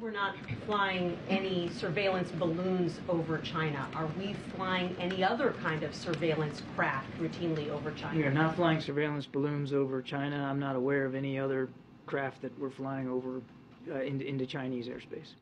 We're not flying any surveillance balloons over China. Are we flying any other kind of surveillance craft routinely over China? We are not flying surveillance balloons over China. I'm not aware of any other craft that we're flying over into Chinese airspace.